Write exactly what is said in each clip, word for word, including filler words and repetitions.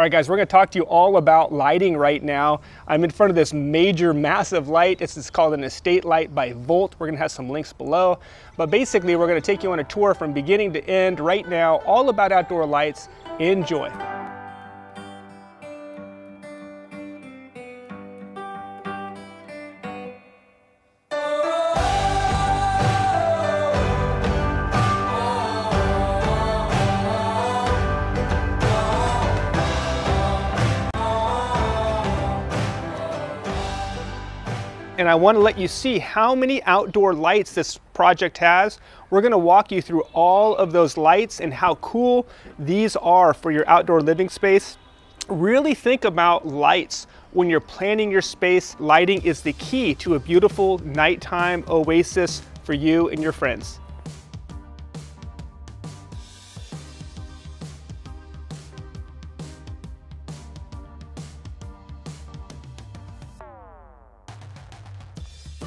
All right, guys, we're gonna talk to you all about lighting right now. I'm in front of this major, massive light. It's, it's called an estate light by Volt. We're gonna have some links below. But basically, we're gonna take you on a tour from beginning to end right now, all about outdoor lights. Enjoy. And I want to let you see how many outdoor lights this project has. We're going to walk you through all of those lights and how cool these are for your outdoor living space. Really think about lights when you're planning your space. Lighting is the key to a beautiful nighttime oasis for you and your friends.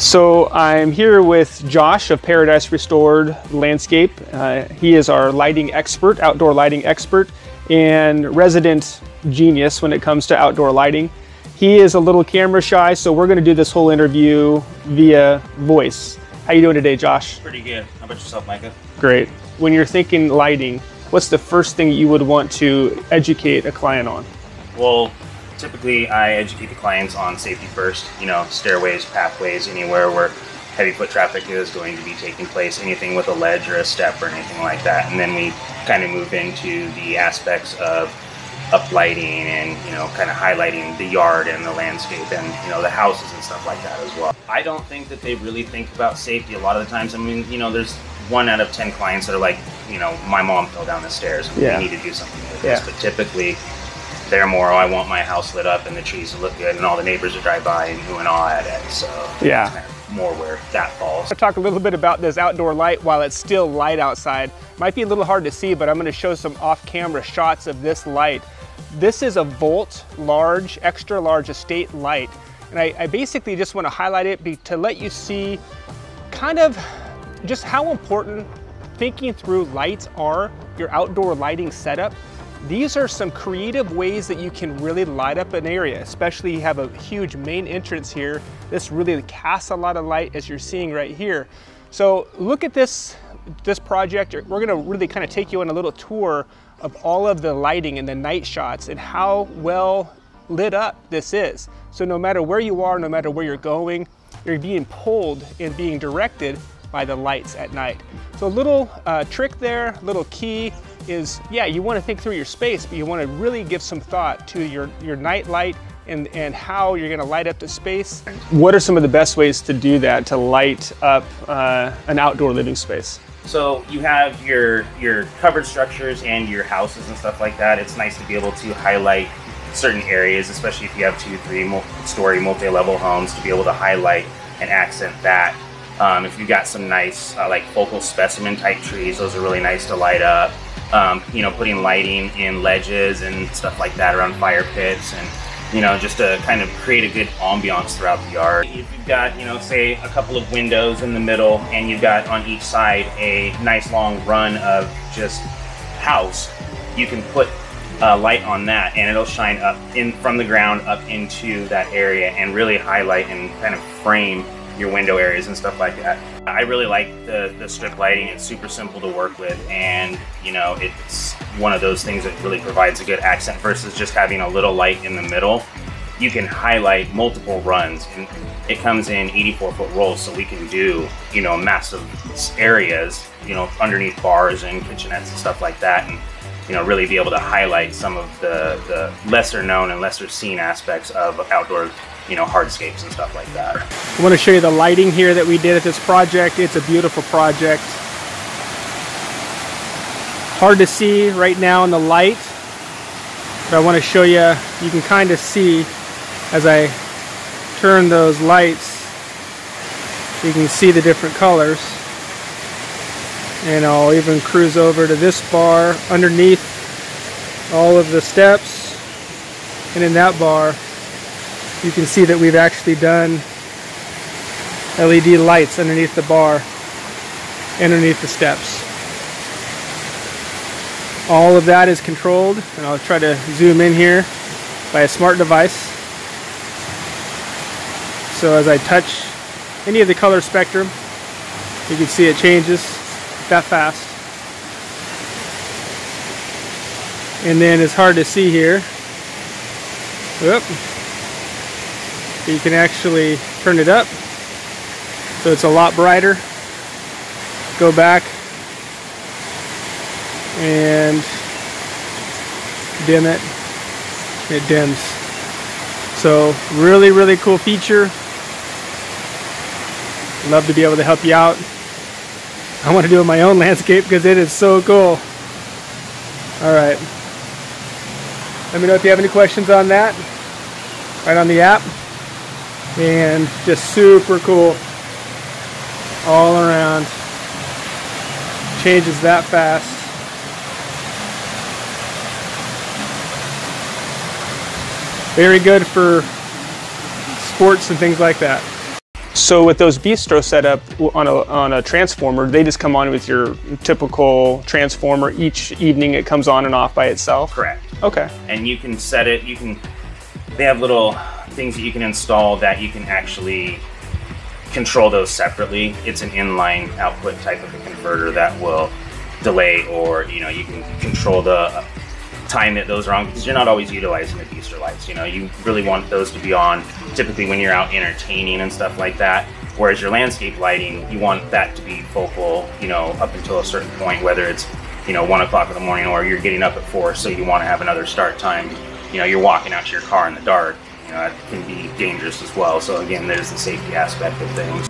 So I'm here with Josh of Paradise Restored Landscape. Uh, he is our lighting expert, outdoor lighting expert, and resident genius when it comes to outdoor lighting. He is a little camera shy, so we're gonna do this whole interview via voice. How you doing today, Josh? Pretty good. How about yourself, Micah? Great. When you're thinking lighting, what's the first thing you would want to educate a client on? Well, typically, I educate the clients on safety first, you know, stairways, pathways, anywhere where heavy foot traffic is going to be taking place, anything with a ledge or a step or anything like that. And then we kind of move into the aspects of uplighting and, you know, kind of highlighting the yard and the landscape and, you know, the houses and stuff like that as well. I don't think that they really think about safety a lot of the times. I mean, you know, there's one out of ten clients that are like, you know, my mom fell down the stairs. Yeah. We need to do something with yeah. this. But typically, they're more, oh, I want my house lit up and the trees to look good and all the neighbors to drive by and ooh and aah at it. So yeah, it's kind of more where that falls. I'll talk a little bit about this outdoor light while it's still light outside. Might be a little hard to see, but I'm going to show some off-camera shots of this light. This is a Volt large, extra large estate light. And I, I basically just want to highlight it to let you see kind of just how important thinking through lights are, your outdoor lighting setup. These are some creative ways that you can really light up an area, especially you have a huge main entrance here. This really casts a lot of light as you're seeing right here. So look at this, this project. We're gonna really kind of take you on a little tour of all of the lighting and the night shots and how well lit up this is. So no matter where you are, no matter where you're going, you're being pulled and being directed by the lights at night. So a little uh, trick there, little key is, yeah, you want to think through your space, but you want to really give some thought to your, your night light and, and how you're going to light up the space. What are some of the best ways to do that, to light up uh, an outdoor living space? So you have your, your covered structures and your houses and stuff like that. It's nice to be able to highlight certain areas, especially if you have two, three story multi-level homes, to be able to highlight and accent that. Um, if you've got some nice uh, like focal specimen type trees, those are really nice to light up. Um, you know, putting lighting in ledges and stuff like that around fire pits and, you know, just to kind of create a good ambiance throughout the yard. If you've got, you know, say a couple of windows in the middle and you've got on each side a nice long run of just house, you can put uh, light on that and it'll shine up in from the ground up into that area and really highlight and kind of frame your window areas and stuff like that. I really like the, the strip lighting. It's super simple to work with and, you know, it's one of those things that really provides a good accent versus just having a little light in the middle. You can highlight multiple runs and it comes in eighty-four foot rolls, so we can do, you know, massive areas, you know, underneath bars and kitchenettes and stuff like that, and, you know, really be able to highlight some of the, the lesser known and lesser seen aspects of outdoor, you know, hardscapes and stuff like that. I want to show you the lighting here that we did at this project. It's a beautiful project. Hard to see right now in the light, but I want to show you, you can kind of see as I turn those lights, you can see the different colors. And I'll even cruise over to this bar underneath all of the steps, and in that bar, you can see that we've actually done L E D lights underneath the bar, underneath the steps. All of that is controlled, and I'll try to zoom in here by a smart device. So as I touch any of the color spectrum, you can see it changes that fast. And then it's hard to see here. Whoop. You can actually turn it up, so it's a lot brighter. Go back and dim it. It dims. So really, really cool feature. Love to be able to help you out. I want to do it in my own landscape because it is so cool. All right. Let me know if you have any questions on that. Right on the app. And just super cool all around. Changes that fast. Very good for sports and things like that. So with those bistro set up on a, on a transformer, they just come on with your typical transformer. Each evening it comes on and off by itself? Correct. Okay. And you can set it, you can, they have little things that you can install that you can actually control those separately. It's an inline output type of a converter that will delay, or, you know, you can control the time that those are on, because you're not always utilizing the booster lights. You know, you really want those to be on typically when you're out entertaining and stuff like that, whereas your landscape lighting, you want that to be focal, you know, up until a certain point, whether it's, you know, one o'clock in the morning or you're getting up at four, so you want to have another start time. You know, you're walking out to your car in the dark, you know, that can be dangerous as well. So again, there's the safety aspect of things.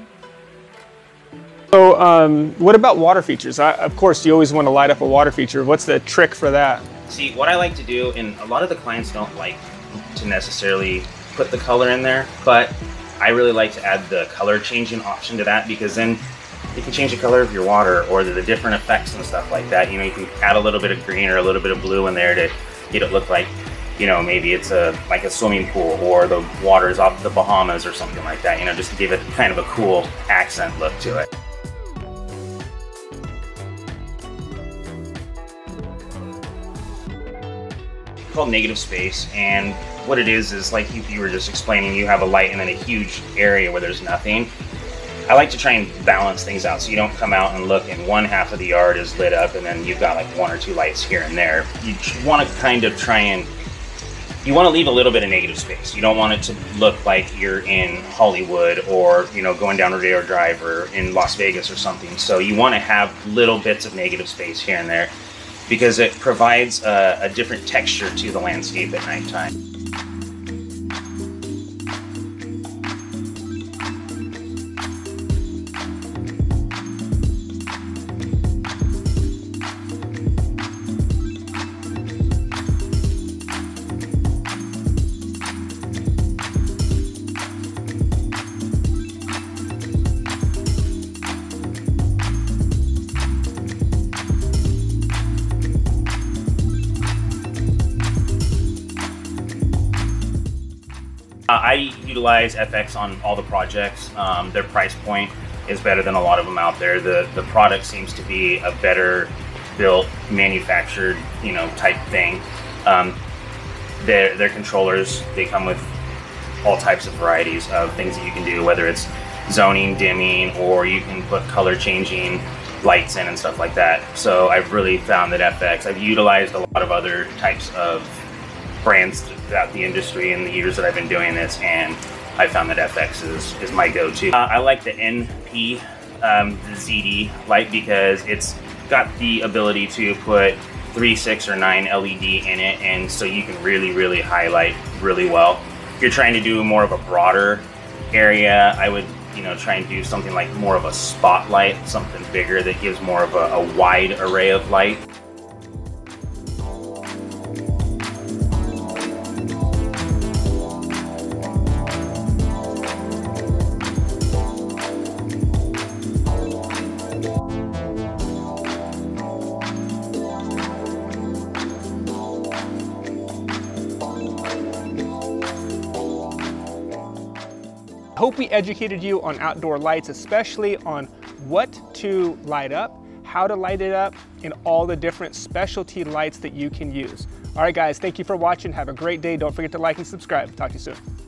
So um, what about water features? I, of course, you always want to light up a water feature. What's the trick for that? See, what I like to do, and a lot of the clients don't like to necessarily put the color in there, but I really like to add the color changing option to that, because then you can change the color of your water or the, the different effects and stuff like that. You know, you can add a little bit of green or a little bit of blue in there to get it look like, you know, maybe it's a like a swimming pool, or the water is off the Bahamas or something like that, you know, just to give it kind of a cool accent look to it. Called negative space, and what it is is, like you, you were just explaining, you have a light and then a huge area where there's nothing. I like to try and balance things out, so you don't come out and look and one half of the yard is lit up and then you've got like one or two lights here and there. You want to kind of try and you want to leave a little bit of negative space. You don't want it to look like you're in Hollywood, or, you know, going down Rodeo Drive or in Las Vegas or something. So you want to have little bits of negative space here and there, because it provides a, a different texture to the landscape at nighttime. Uh, I utilize F X on all the projects. Um, their price point is better than a lot of them out there. The the product seems to be a better built, manufactured, you know, type thing. Um, their their controllers, they come with all types of varieties of things that you can do, whether it's zoning, dimming, or you can put color changing lights in and stuff like that. So I've really found that F X, I've utilized a lot of other types of brands throughout the industry in the years that I've been doing this, and I found that F X is, is my go-to. Uh, I like the N P, um, the Z D light, because it's got the ability to put three, six, or nine L E D in it, and so you can really, really highlight really well. If you're trying to do more of a broader area, I would, you know, try and do something like more of a spotlight, something bigger that gives more of a, a wide array of light. Hope we educated you on outdoor lights, especially on what to light up, how to light it up, and all the different specialty lights that you can use. All right, guys, thank you for watching. Have a great day. Don't forget to like and subscribe. Talk to you soon.